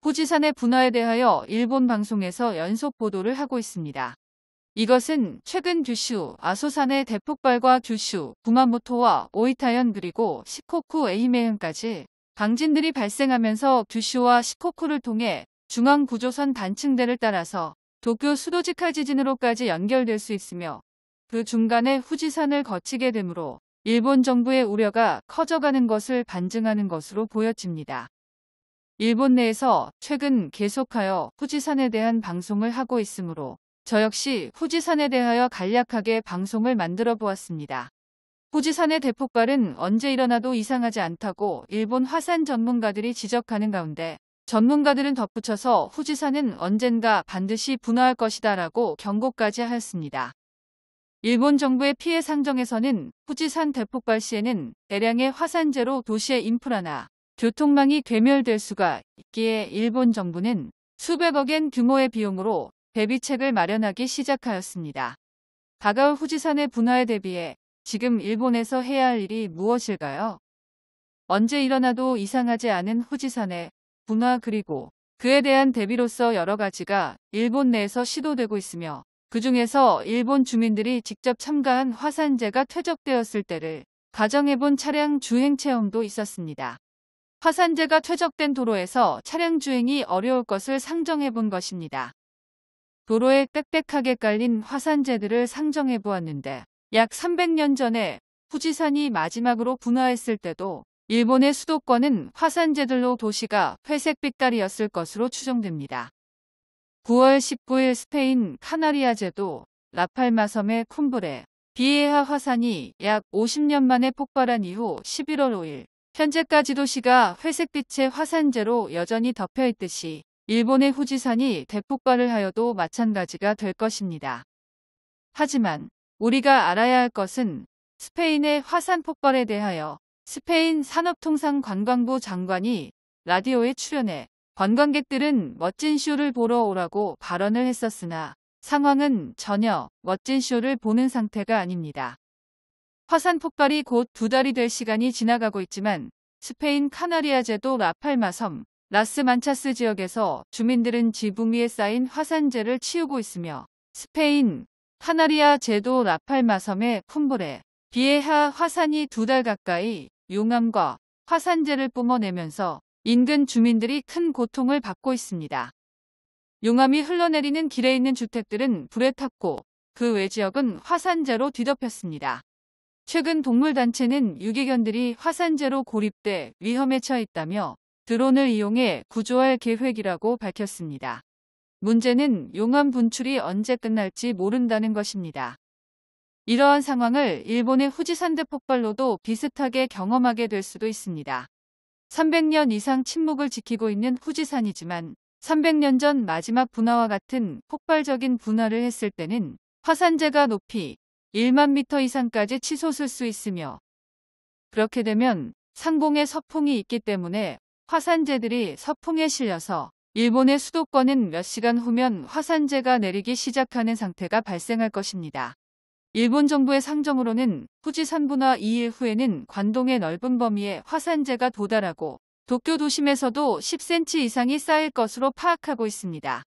후지산의 분화에 대하여 일본 방송에서 연속 보도를 하고 있습니다. 이것은 최근 규슈, 아소산의 대폭발과 규슈, 구마모토와 오이타현 그리고 시코쿠 에이메현까지 강진들이 발생하면서 규슈와 시코쿠를 통해 중앙구조선 단층대를 따라서 도쿄 수도지카 지진으로까지 연결될 수 있으며 그 중간에 후지산을 거치게 되므로 일본 정부의 우려가 커져가는 것을 반증하는 것으로 보여집니다. 일본 내에서 최근 계속하여 후지산에 대한 방송을 하고 있으므로 저 역시 후지산에 대하여 간략하게 방송을 만들어 보았습니다. 후지산의 대폭발은 언제 일어나도 이상하지 않다고 일본 화산 전문가들이 지적하는 가운데 전문가들은 덧붙여서 후지산은 언젠가 반드시 분화할 것이다 라고 경고까지 하였습니다. 일본 정부의 피해 상정에서는 후지산 대폭발 시에는 대량의 화산재로 도시의 인프라나 교통망이 괴멸될 수가 있기에 일본 정부는 수백억엔 규모의 비용으로 대비책을 마련하기 시작하였습니다. 다가올 후지산의 분화에 대비해 지금 일본에서 해야 할 일이 무엇일까요? 언제 일어나도 이상하지 않은 후지산의 분화 그리고 그에 대한 대비로서 여러 가지가 일본 내에서 시도되고 있으며 그 중에서 일본 주민들이 직접 참가한 화산재가 퇴적되었을 때를 가정해본 차량 주행 체험도 있었습니다. 화산재가 퇴적된 도로에서 차량 주행이 어려울 것을 상정해본 것입니다. 도로에 빽빽하게 깔린 화산재들을 상정해보았는데 약 300년 전에 후지산이 마지막으로 분화했을 때도 일본의 수도권은 화산재들로 도시가 회색 빛깔이었을 것으로 추정됩니다. 9월 19일 스페인 카나리아 제도 라팔마섬의 쿰브레 비에하 화산이 약 50년 만에 폭발한 이후 11월 5일 현재까지 도시가 회색빛의 화산재로 여전히 덮여있듯이 일본의 후지산이 대폭발을 하여도 마찬가지가 될 것입니다. 하지만 우리가 알아야 할 것은 스페인의 화산 폭발에 대하여 스페인 산업통상관광부 장관이 라디오에 출연해 관광객들은 멋진 쇼를 보러 오라고 발언을 했었으나 상황은 전혀 멋진 쇼를 보는 상태가 아닙니다. 화산 폭발이 곧 2달이 될 시간이 지나가고 있지만 스페인 카나리아 제도 라팔마섬 라스만차스 지역에서 주민들은 지붕 위에 쌓인 화산재를 치우고 있으며 스페인 카나리아 제도 라팔마섬의 쿰브레 비에하 화산이 2달 가까이 용암과 화산재를 뿜어내면서 인근 주민들이 큰 고통을 받고 있습니다. 용암이 흘러내리는 길에 있는 주택들은 불에 탔고 그 외 지역은 화산재로 뒤덮였습니다. 최근 동물단체는 유기견들이 화산재로 고립돼 위험에 처해 있다며 드론을 이용해 구조할 계획이라고 밝혔습니다. 문제는 용암 분출이 언제 끝날지 모른다는 것입니다. 이러한 상황을 일본의 후지산 대폭발로도 비슷하게 경험하게 될 수도 있습니다. 300년 이상 침묵을 지키고 있는 후지산이지만 300년 전 마지막 분화와 같은 폭발적인 분화를 했을 때는 화산재가 높이 1만 미터 이상까지 치솟을 수 있으며 그렇게 되면 상공에 서풍이 있기 때문에 화산재들이 서풍에 실려서 일본의 수도권은 몇 시간 후면 화산재가 내리기 시작하는 상태가 발생할 것입니다. 일본 정부의 상정으로는 후지산 분화 2일 후에는 관동의 넓은 범위에 화산재가 도달하고 도쿄 도심에서도 10cm 이상이 쌓일 것으로 파악하고 있습니다.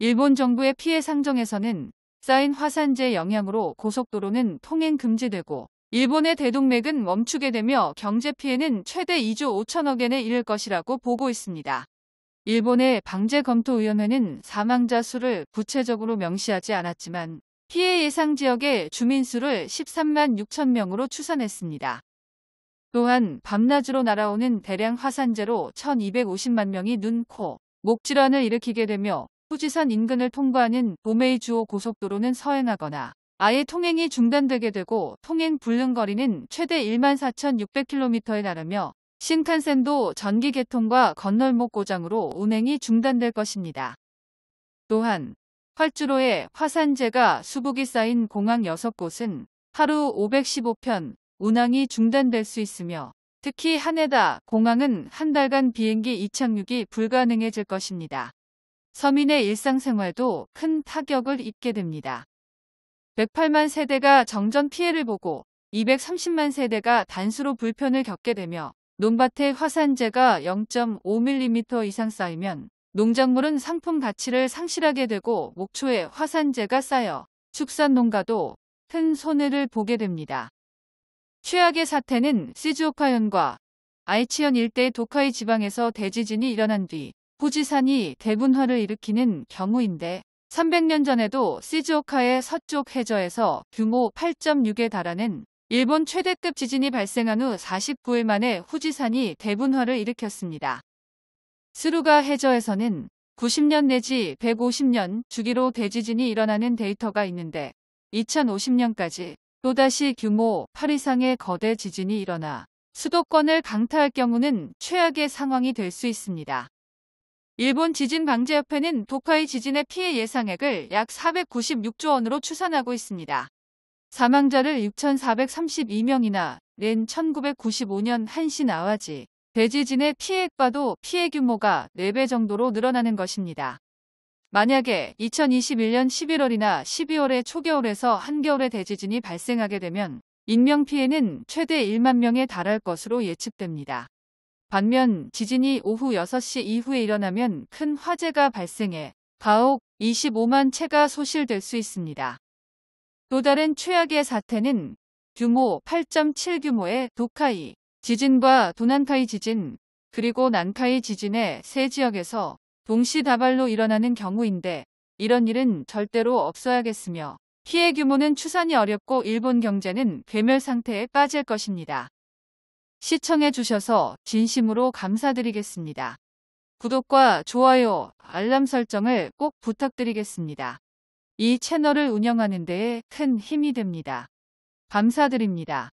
일본 정부의 피해 상정에서는 쌓인 화산재 영향으로 고속도로는 통행 금지되고 일본의 대동맥은 멈추게 되며 경제 피해는 최대 2조 5천억엔에 이를 것이라고 보고 있습니다. 일본의 방재검토위원회는 사망자 수를 구체적으로 명시하지 않았지만 피해 예상 지역의 주민 수를 13만 6천 명으로 추산했습니다. 또한 밤낮으로 날아오는 대량 화산재로 1,250만 명이 눈, 코, 목 질환을 일으키게 되며 후지산 인근을 통과하는 도메이주오 고속도로는 서행하거나 아예 통행이 중단되게 되고 통행 불능 거리는 최대 14,600km에 달하며 신칸센도 전기 개통과 건널목 고장으로 운행이 중단될 것입니다. 또한 활주로에 화산재가 수북이 쌓인 공항 6곳은 하루 515편 운항이 중단될 수 있으며 특히 하네다 공항은 한 달간 비행기 이착륙이 불가능해질 것입니다. 서민의 일상생활도 큰 타격을 입게 됩니다. 108만 세대가 정전 피해를 보고 230만 세대가 단수로 불편을 겪게 되며 논밭에 화산재가 0.5mm 이상 쌓이면 농작물은 상품 가치를 상실하게 되고 목초에 화산재가 쌓여 축산 농가도 큰 손해를 보게 됩니다. 최악의 사태는 시즈오카현과 아이치현 일대의 도카이 지방에서 대지진이 일어난 뒤 후지산이 대분화를 일으키는 경우인데 300년 전에도 시즈오카의 서쪽 해저에서 규모 8.6에 달하는 일본 최대급 지진이 발생한 후 49일 만에 후지산이 대분화를 일으켰습니다. 스루가 해저에서는 90년 내지 150년 주기로 대지진이 일어나는 데이터가 있는데 2050년까지 또다시 규모 8 이상의 거대 지진이 일어나 수도권을 강타할 경우는 최악의 상황이 될 수 있습니다. 일본 지진방재협회는 도카이 지진의 피해 예상액을 약 496조 원으로 추산하고 있습니다. 사망자를 6,432명이나 낸 1995년 한신아와지 대지진의 피해액과도 피해 규모가 4배 정도로 늘어나는 것입니다. 만약에 2021년 11월이나 12월의 초겨울에서 한겨울의 대지진이 발생하게 되면 인명피해는 최대 1만 명에 달할 것으로 예측됩니다. 반면 지진이 오후 6시 이후에 일어나면 큰 화재가 발생해 가옥 25만 채가 소실될 수 있습니다. 또 다른 최악의 사태는 규모 8.7 규모의 도카이 지진과 도난카이 지진, 그리고 난카이 지진의 세 지역에서 동시다발로 일어나는 경우인데 이런 일은 절대로 없어야겠으며 피해 규모는 추산이 어렵고 일본 경제는 괴멸 상태에 빠질 것입니다. 시청해 주셔서 진심으로 감사드리겠습니다. 구독과 좋아요, 알람 설정을 꼭 부탁드리겠습니다. 이 채널을 운영하는 데에 큰 힘이 됩니다. 감사드립니다.